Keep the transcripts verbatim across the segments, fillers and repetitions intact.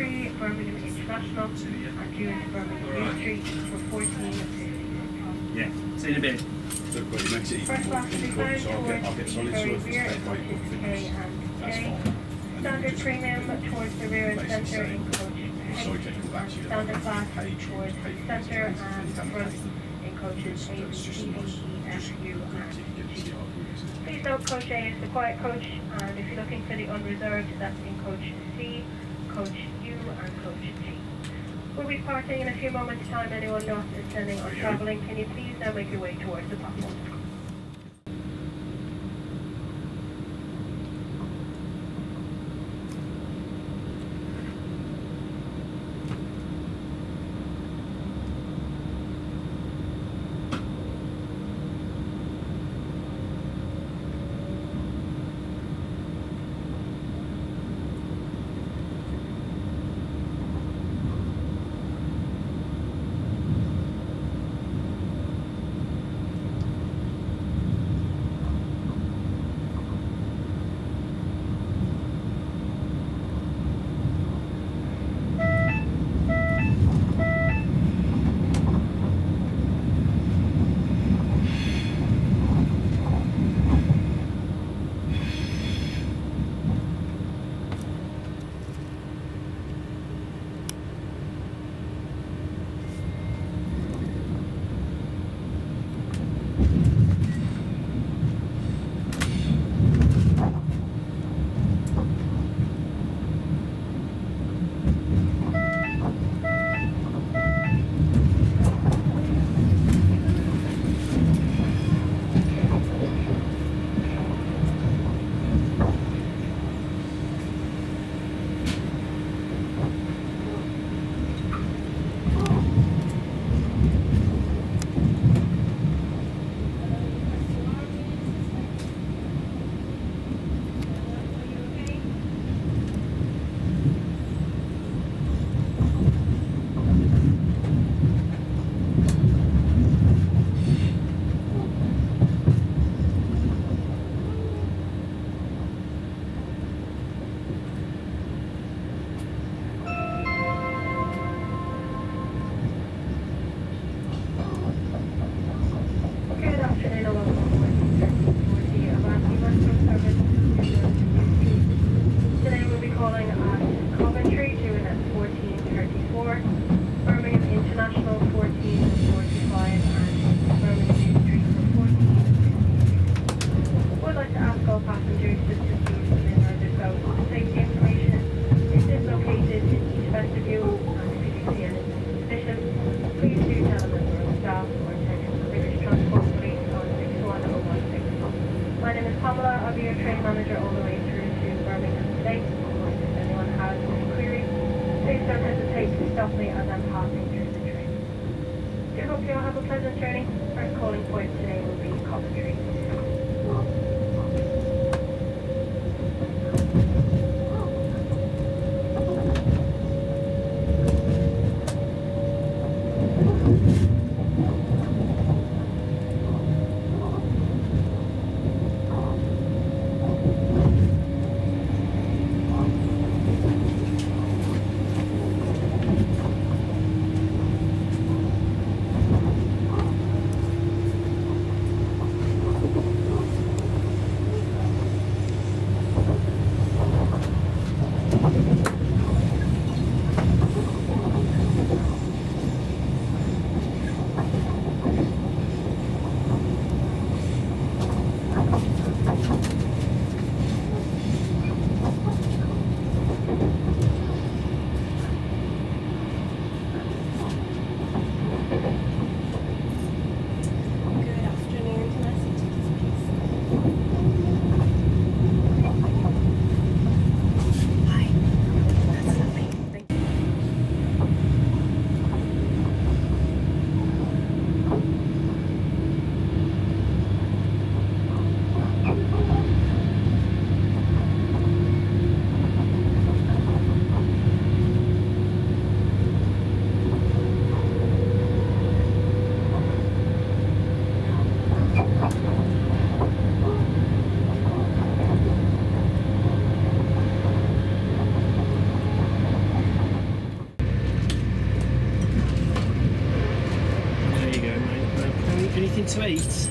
entry Birmingham International and due to Birmingham New Street for fourteen fifty. Yeah, see you in a bit. Look, well, it makes it equal. So I'll get, I'll get solid swords to stay by your finish. That's fine. Standard premium towards the rear and centre in coach eight. Standard class towards centre and front in coaches eight, E E F U and. Please note coach A is the quiet coach, and if you're looking for the unreserved, that's in coach C, coach U and coach G. We'll be parting in a few moments' time. Anyone not attending or travelling, can you please now make your way towards the platform? Thank you. to eat.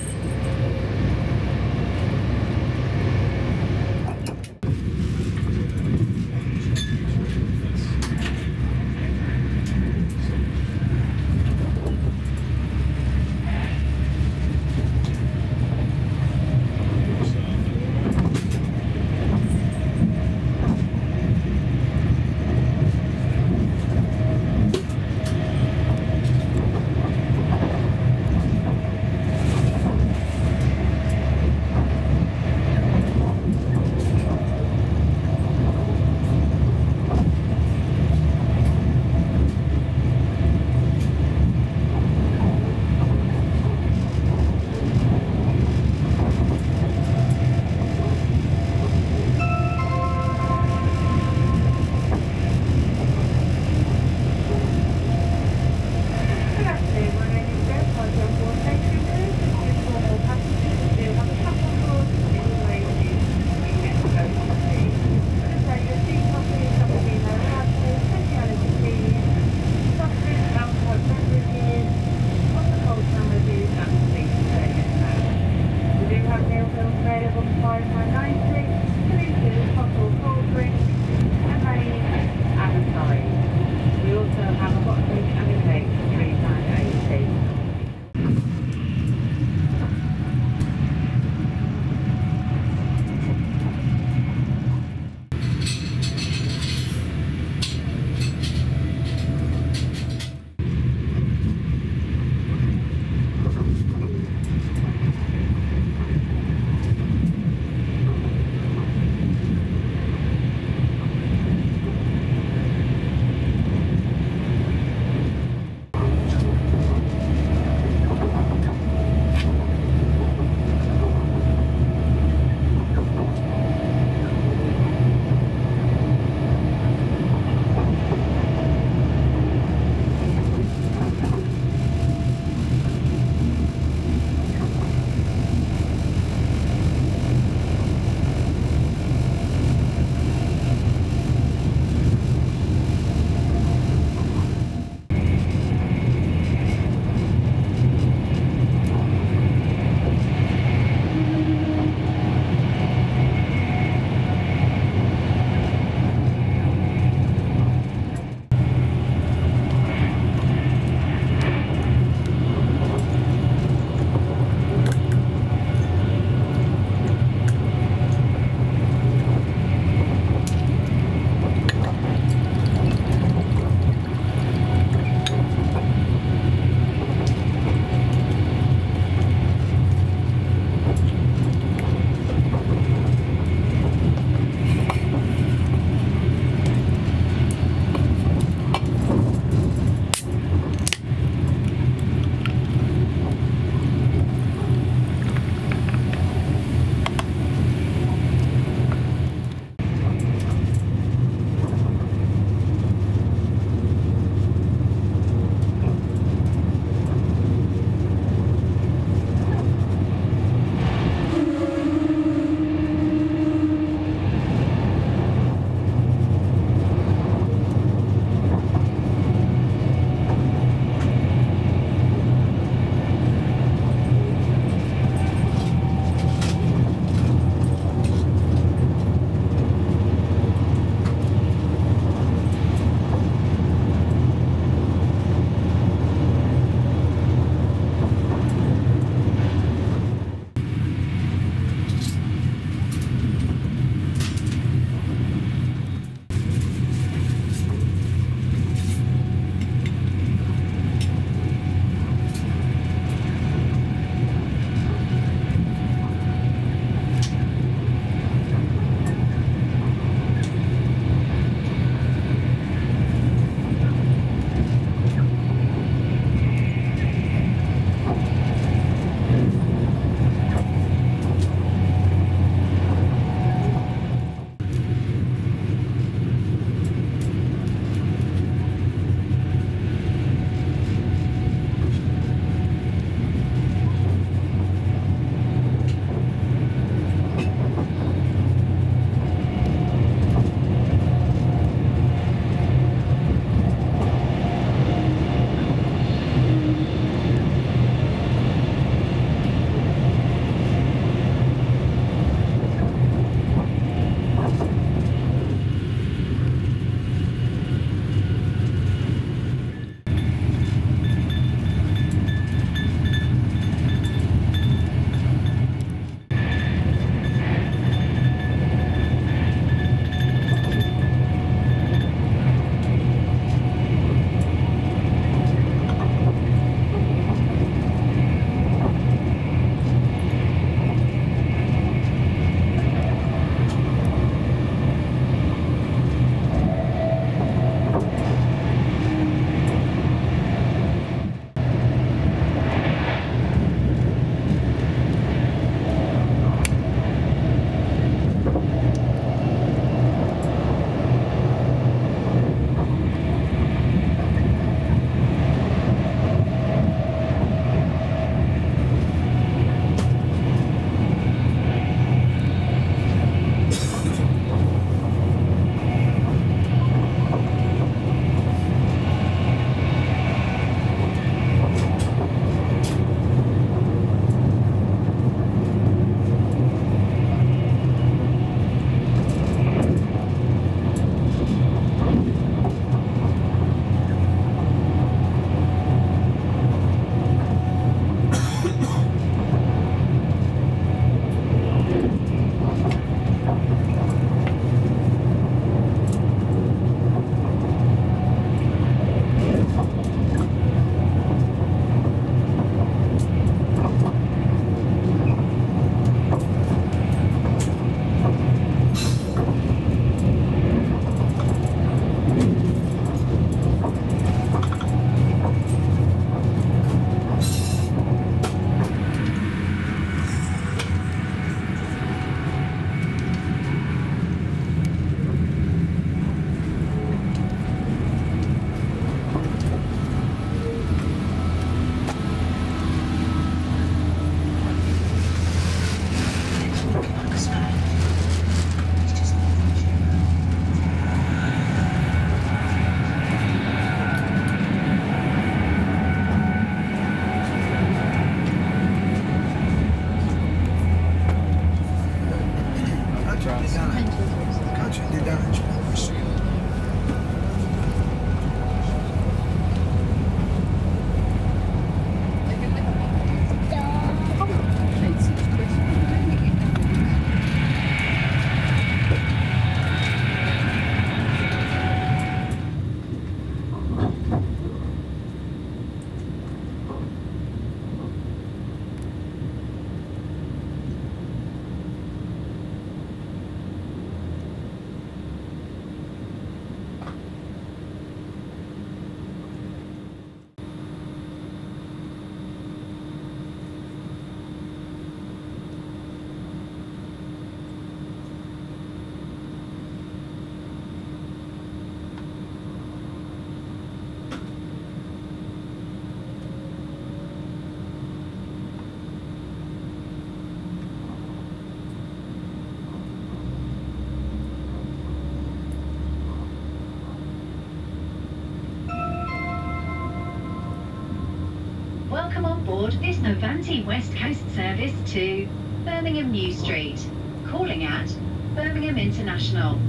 Welcome on board this Avanti West Coast service to Birmingham New Street, calling at Birmingham International.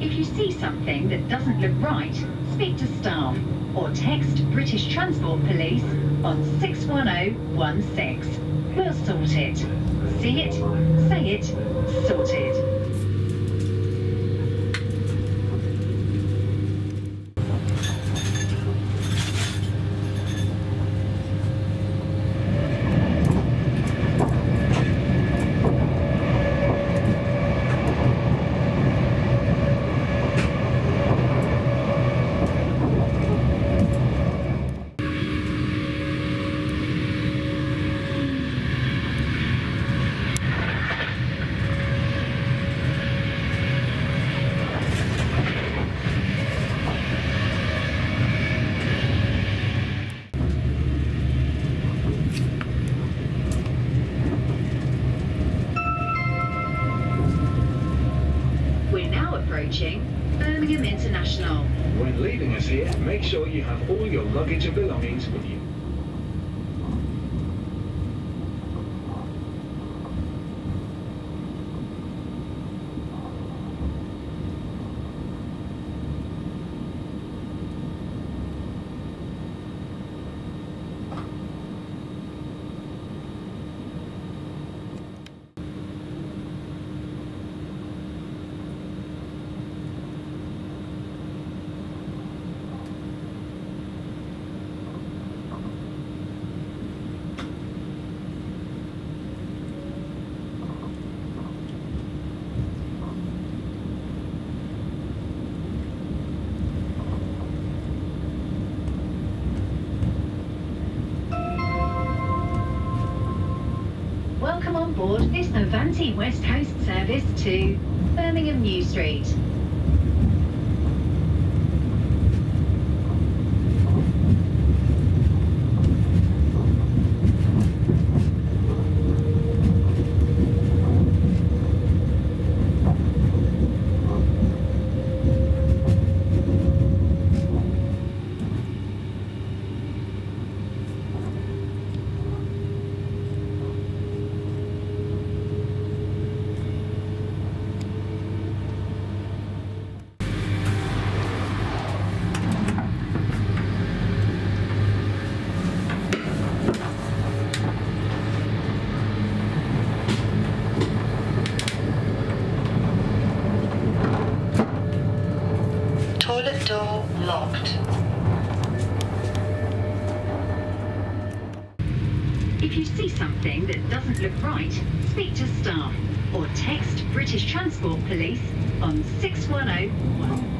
If you see something that doesn't look right, speak to staff or text British Transport Police on six one zero one six. We'll sort it. See it, say it, sort it. Approaching Birmingham International. When leaving us here, make sure you have all your luggage and belongings with you. Welcome on board this Avanti West Coast service to Birmingham New Street. Door locked. If you see something that doesn't look right, speak to staff or text British Transport Police on six one zero one.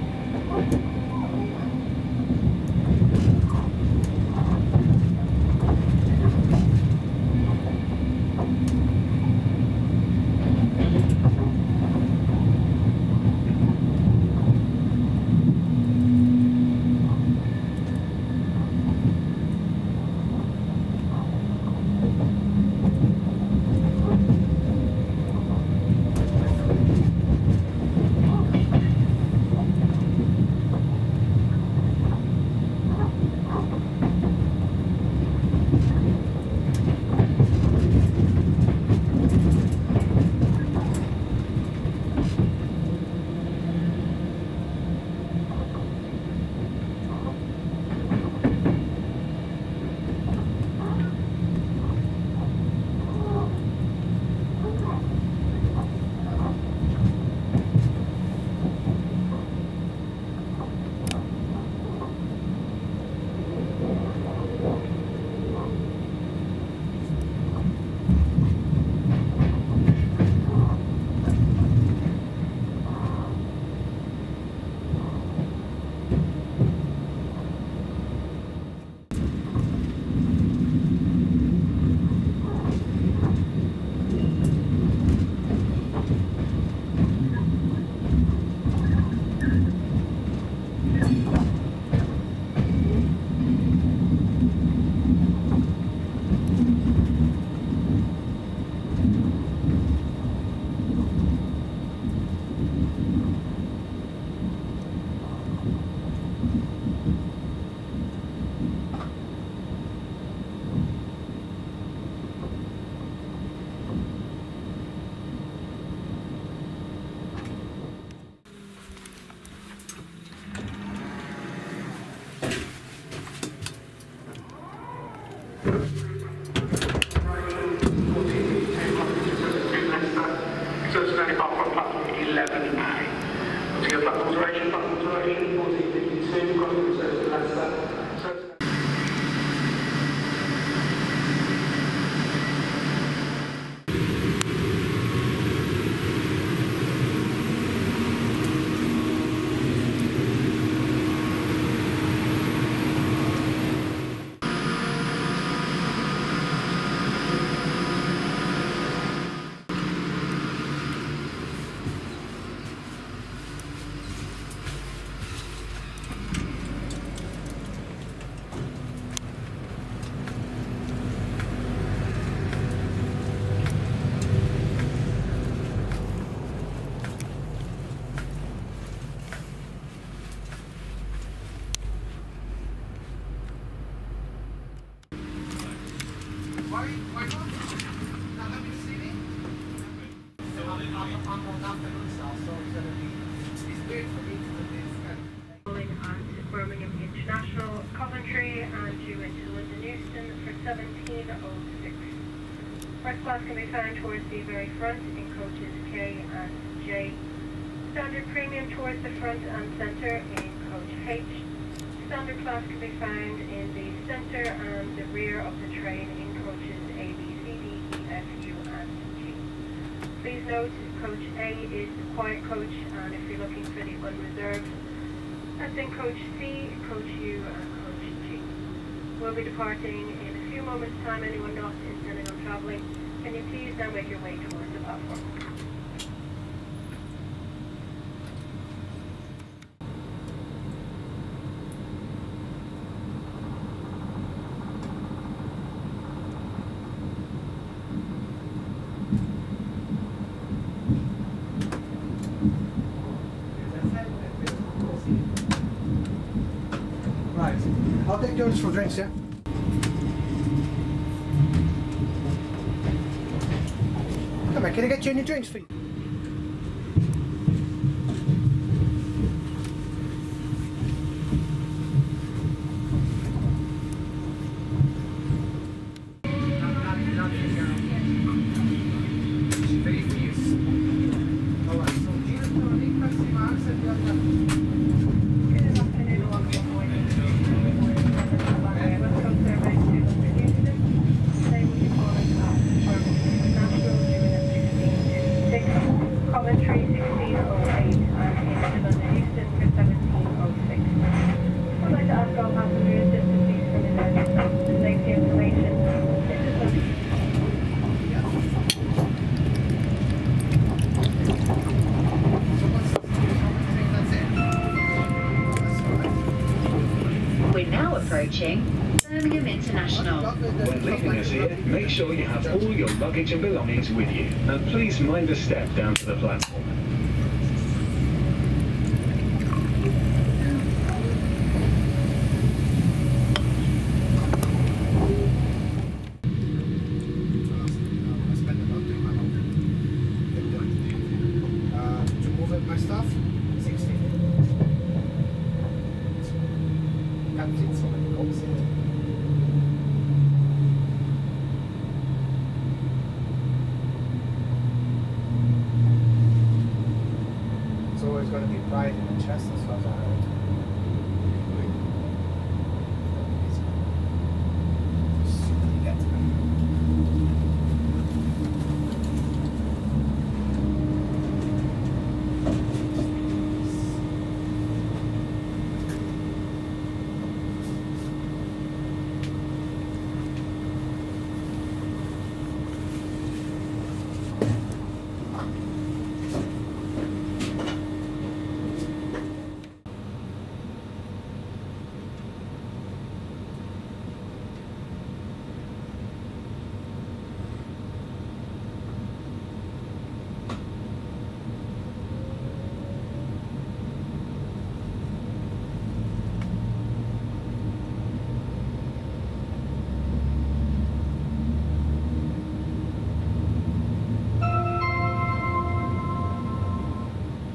First class can be found towards the very front in coaches K and J. Standard premium towards the front and centre in coach H. Standard class can be found in the centre and the rear of the train in coaches A, B, C, D, E, F, U and G. Please note coach A is the quiet coach, and if you're looking for the unreserved, that's in coach C, coach U and coach G. We'll be departing in a few moments time. Anyone not intending on travelling, can you please now make your way towards the platform? I'll take those for drinks, yeah? Come on, can I get you any drinks for you? Birmingham International. When leaving us here, make sure you have all your luggage and belongings with you, and please mind the step down to the platform.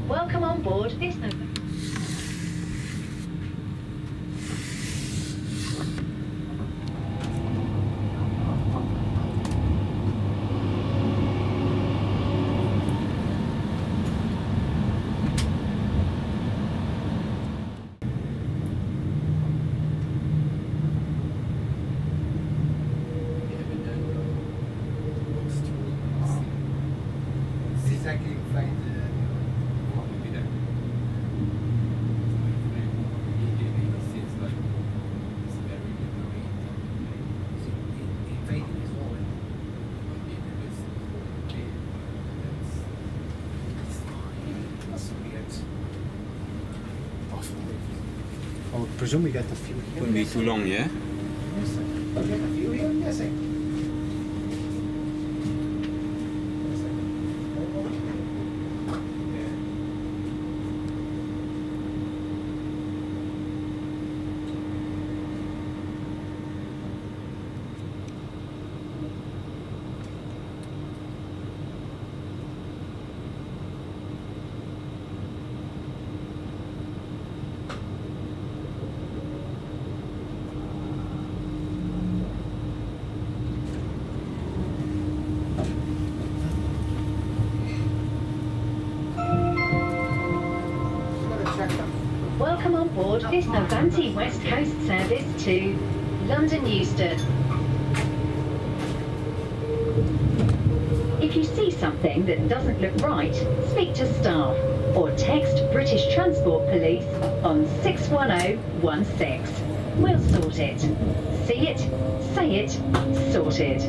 Welcome on board this number. I presume we get the fuel here. Wouldn't be too long, yeah? Yes, sir. We get the fuel here? Yes, sir. Welcome on board this Avanti West Coast service to London Euston. If you see something that doesn't look right, speak to staff or text British Transport Police on six one zero one six. We'll sort it. See it, say it, sort it.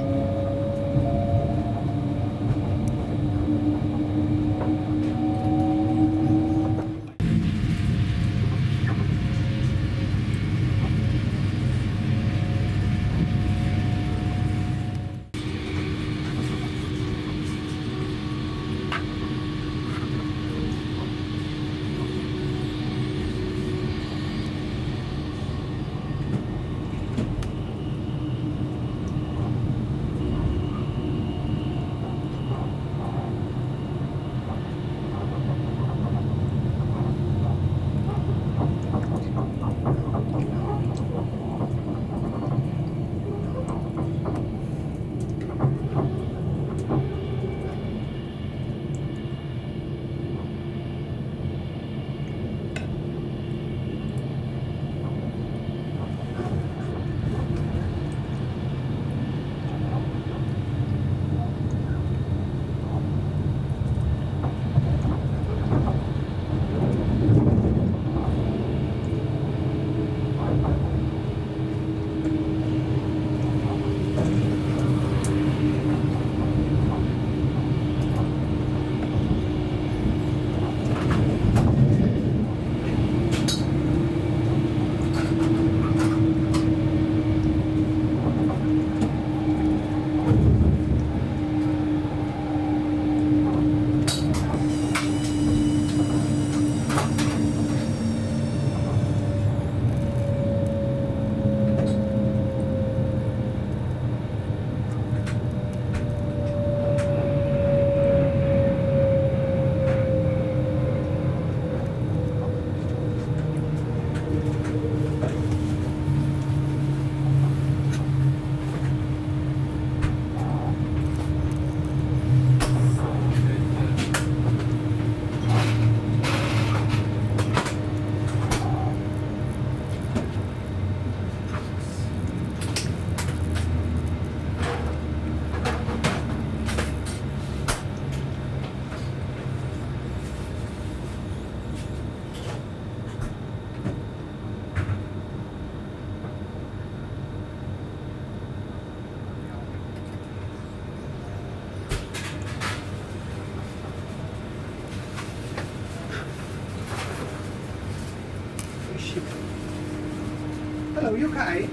Hello, you okay?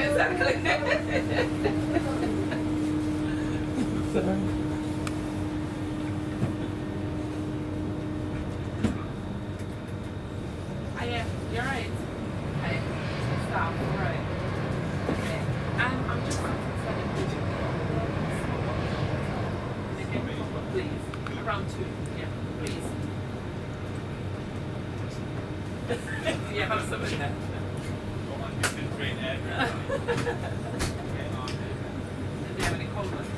Exactly. Yeah, I'm so much happy. Oh my goodness, it's great air. Did they have any cold ones?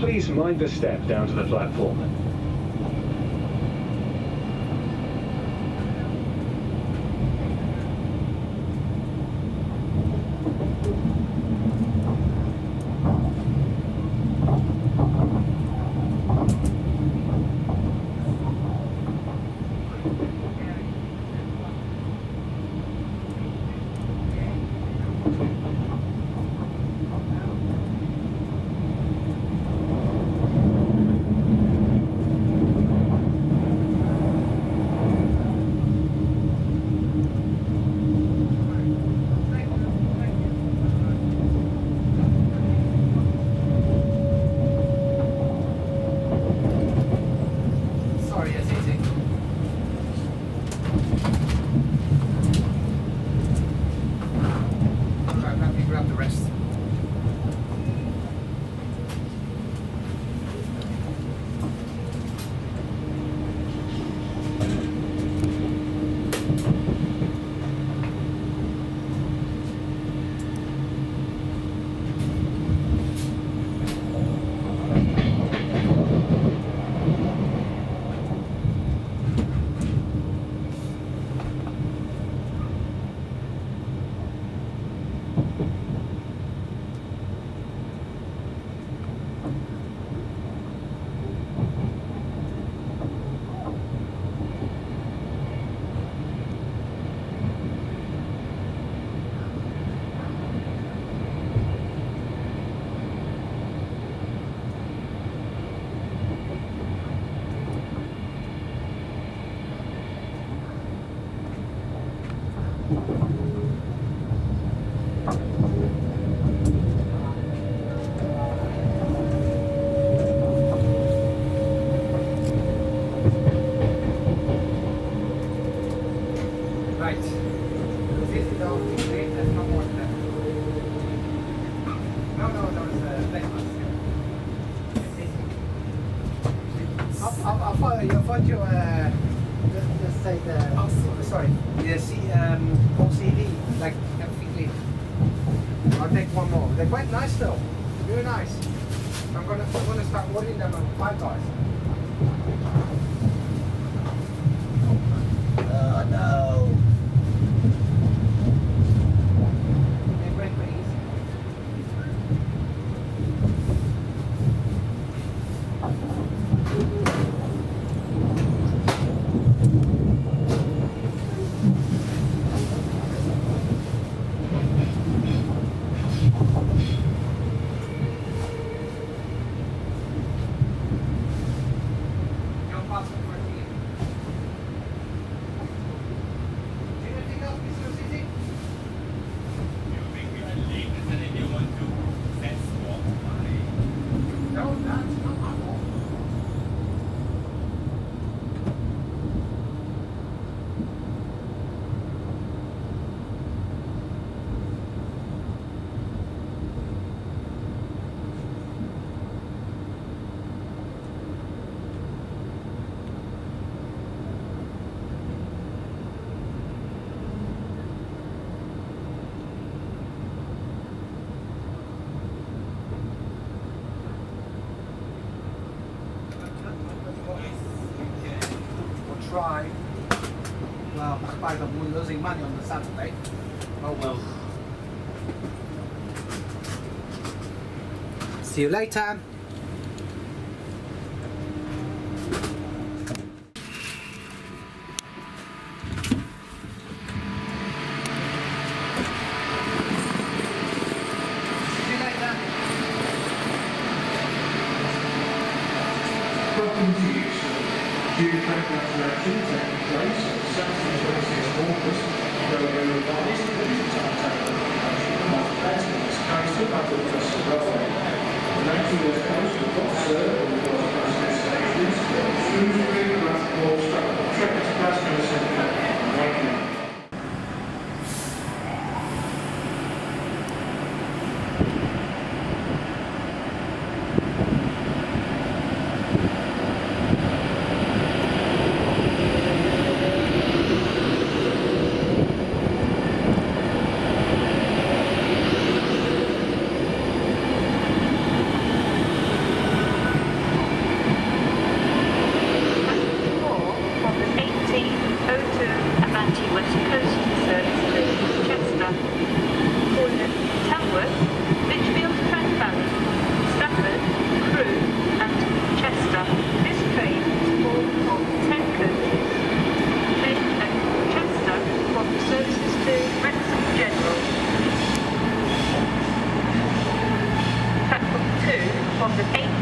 Please mind the step down to the platform. Try. Well, by the way, we're losing money on the Saturday. Oh well. See you later.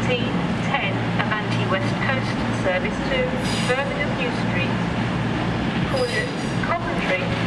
C ten Avanti West Coast service to Birmingham New Street, Coventry.